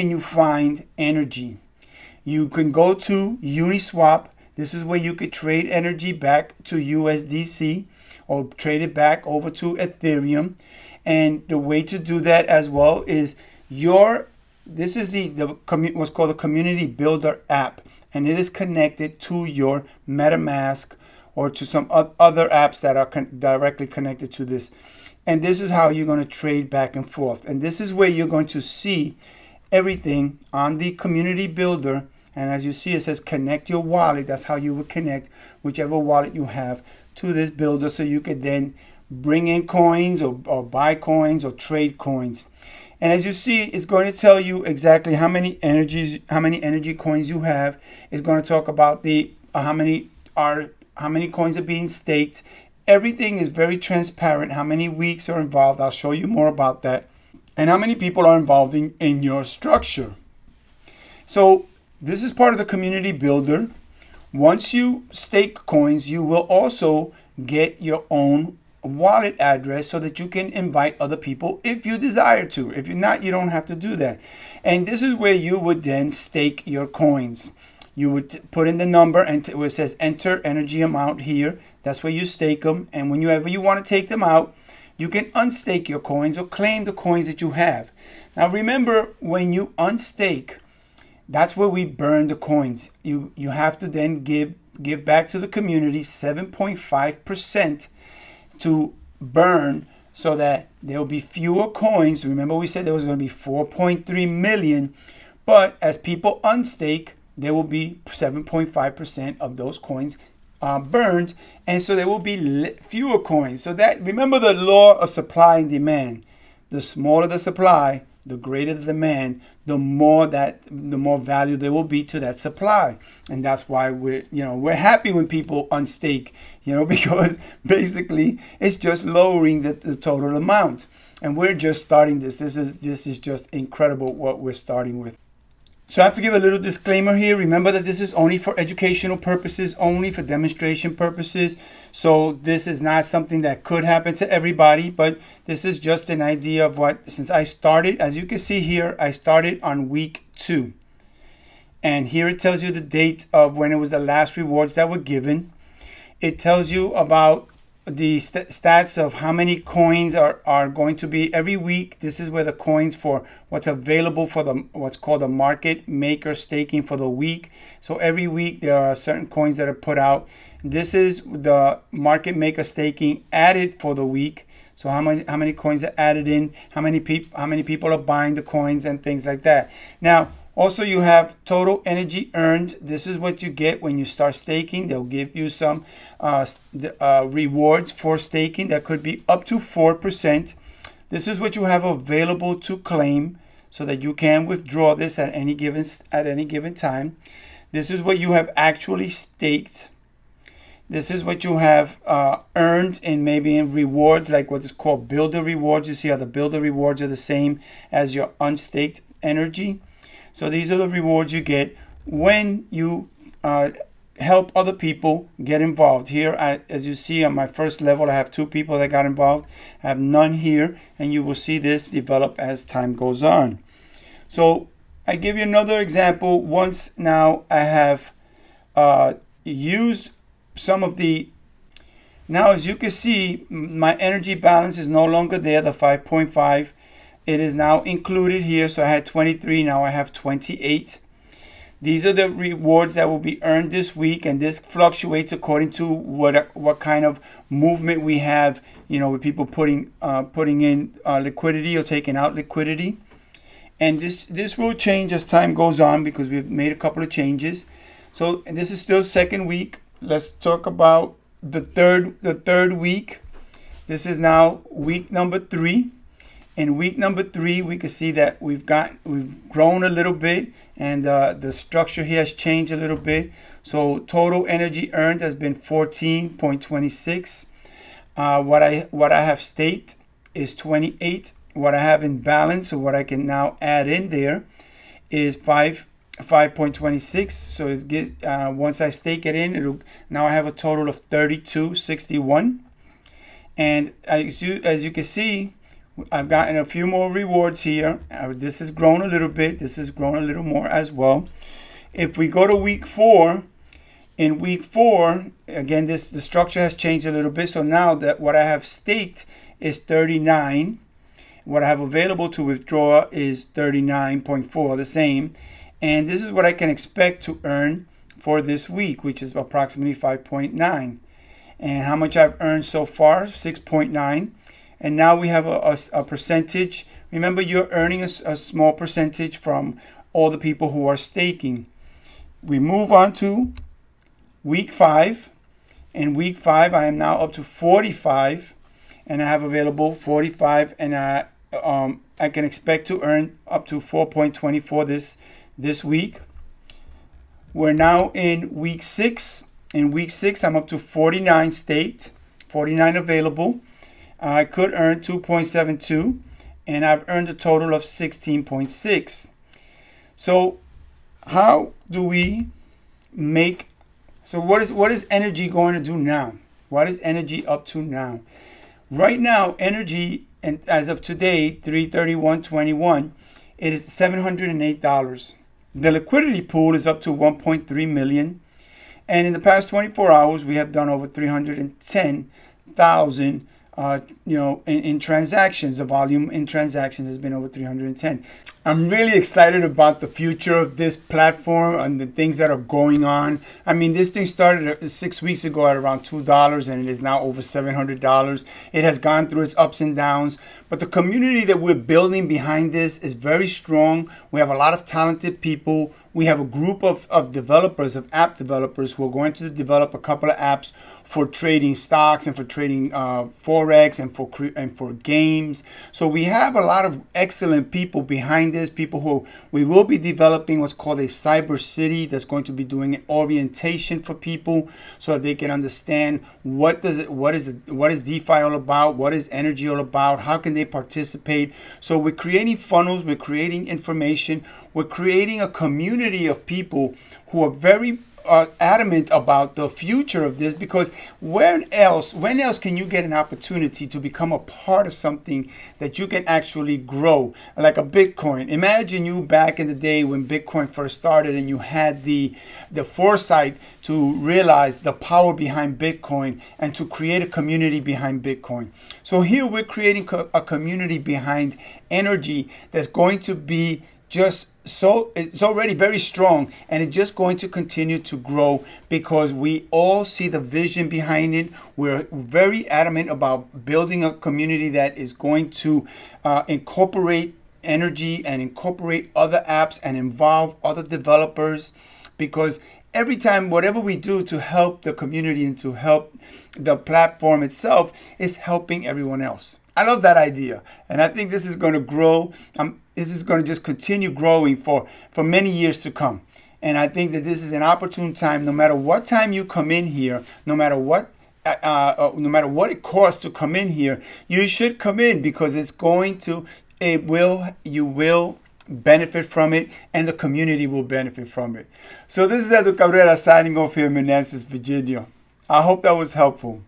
can you find energy? You can go to Uniswap. This is where you could trade energy back to USDC or trade it back over to Ethereum. And the way to do that as well is this is what's called the Community Builder app, and it is connected to your MetaMask or to some other apps that are directly connected to this. And this is how you're going to trade back and forth. And this is where you're going to see everything on the Community Builder. And as you see, it says connect your wallet. That's how you would connect whichever wallet you have to this builder, so you could then bring in coins or buy coins or trade coins. And as you see, it's going to tell you exactly how many energy coins you have. It's going to talk about how many coins are being staked. Everything is very transparent. How many weeks are involved? I'll show you more about that. And how many people are involved in your structure. So this is part of the Community Builder. Once you stake coins, you will also get your own wallet address so that you can invite other people if you desire to. If you're not, you don't have to do that. And this is where you would then stake your coins. You would put in the number and where it says enter energy amount here. That's where you stake them. And whenever you want to take them out, you can unstake your coins or claim the coins that you have. Now remember, when you unstake, that's where we burn the coins. You have to then give back to the community 7.5% to burn, so that there will be fewer coins. Remember, we said there was going to be 4.3 million, but as people unstake, there will be 7.5% of those coins burned, and so there will be fewer coins. So that, remember the law of supply and demand. The smaller the supply, the greater the demand, the more value there will be to that supply. And that's why we're happy when people unstake, because basically it's just lowering the total amount. And we're just starting this. This is just incredible what we're starting with. So I have to give a little disclaimer here. Remember that this is only for educational purposes, only for demonstration purposes. So this is not something that could happen to everybody, but this is just an idea of what, since I started, as you can see here, I started on week 2. And here it tells you the date of when it was the last rewards that were given. It tells you about the stats of how many coins are going to be every week. This is where the coins for what's available for what's called the market maker staking for the week. So every week there are certain coins that are put out. This is the market maker staking added for the week. So how many coins are added in, how many people are buying the coins, and things like that. Now also, you have total energy earned. This is what you get when you start staking. They'll give you some rewards for staking that could be up to 4%. This is what you have available to claim, so that you can withdraw this at any given time. This is what you have actually staked. This is what you have earned in rewards, like what is called builder rewards. You see how the builder rewards are the same as your unstaked energy. So these are the rewards you get when you help other people get involved. Here, as you see on my first level, I have 2 people that got involved. I have none here, and you will see this develop as time goes on. So I give you another example. Once now I have used some of the, now as you can see, my energy balance is no longer there, the 5.5. It is now included here. So I had 23, now I have 28. These are the rewards that will be earned this week, and this fluctuates according to what kind of movement we have, with people putting in liquidity or taking out liquidity. And this will change as time goes on, because we've made a couple of changes. So this is still second week. Let's talk about the third week. This is now week number 3. In week number 3, we can see that we've grown a little bit, and the structure here has changed a little bit. So total energy earned has been 14.26. What I have staked is 28. What I have in balance, so what I can now add in there, is 5.26. So it gets, once I stake it in, now I have a total of 32.61. And as you can see, I've gotten a few more rewards here. This has grown a little bit. This has grown a little more as well. If we go to week 4, in week 4, again, the structure has changed a little bit. So now that what I have staked is 39. What I have available to withdraw is 39.4, the same. And this is what I can expect to earn for this week, which is approximately 5.9. And how much I've earned so far, 6.9. And now we have a percentage. Remember, you're earning a small percentage from all the people who are staking. We move on to week 5. In week 5, I am now up to 45, and I have available 45, and I can expect to earn up to 4.24 this week. We're now in week 6. In week 6, I'm up to 49 staked, 49 available. I could earn 2.72, and I've earned a total of 16.6. So how do we make, so what is energy going to do now? What is energy up to now? Right now, energy, and as of today, 3/31/21, it is $708. The liquidity pool is up to 1.3 million. And in the past 24 hours, we have done over 310,000 in transactions. The volume in transactions has been over 310. I'm really excited about the future of this platform and the things that are going on. I mean, this thing started 6 weeks ago at around $2, and it is now over $700. It has gone through its ups and downs, but the community that we're building behind this is very strong. We have a lot of talented people. We have a group of developers, of app developers, who are going to develop a couple of apps for trading stocks and for trading forex and for games. So we have a lot of excellent people behind this. People who we will be developing what's called a cyber city that's going to be doing an orientation for people so that they can understand what is DeFi all about, what is energy all about, how can they participate. So we're creating funnels, we're creating information, we're creating a community of people who are very adamant about the future of this, because when else can you get an opportunity to become a part of something that you can actually grow, like a Bitcoin? Imagine you back in the day when Bitcoin first started and you had the foresight to realize the power behind Bitcoin and to create a community behind Bitcoin. So here we're creating a community behind energy that's going to be just so, it's already very strong, and it's just going to continue to grow because we all see the vision behind it. We're very adamant about building a community that is going to incorporate energy and incorporate other apps and involve other developers, because every time, whatever we do to help the community and to help the platform itself is helping everyone else. I love that idea, and I think this is going to grow. This is going to just continue growing for many years to come. And I think that this is an opportune time, no matter what time you come in here, no matter what it costs to come in here, you should come in, because you will benefit from it, and the community will benefit from it. So this is Eduardo Cabrera signing off here in Manassas, Virginia. I hope that was helpful.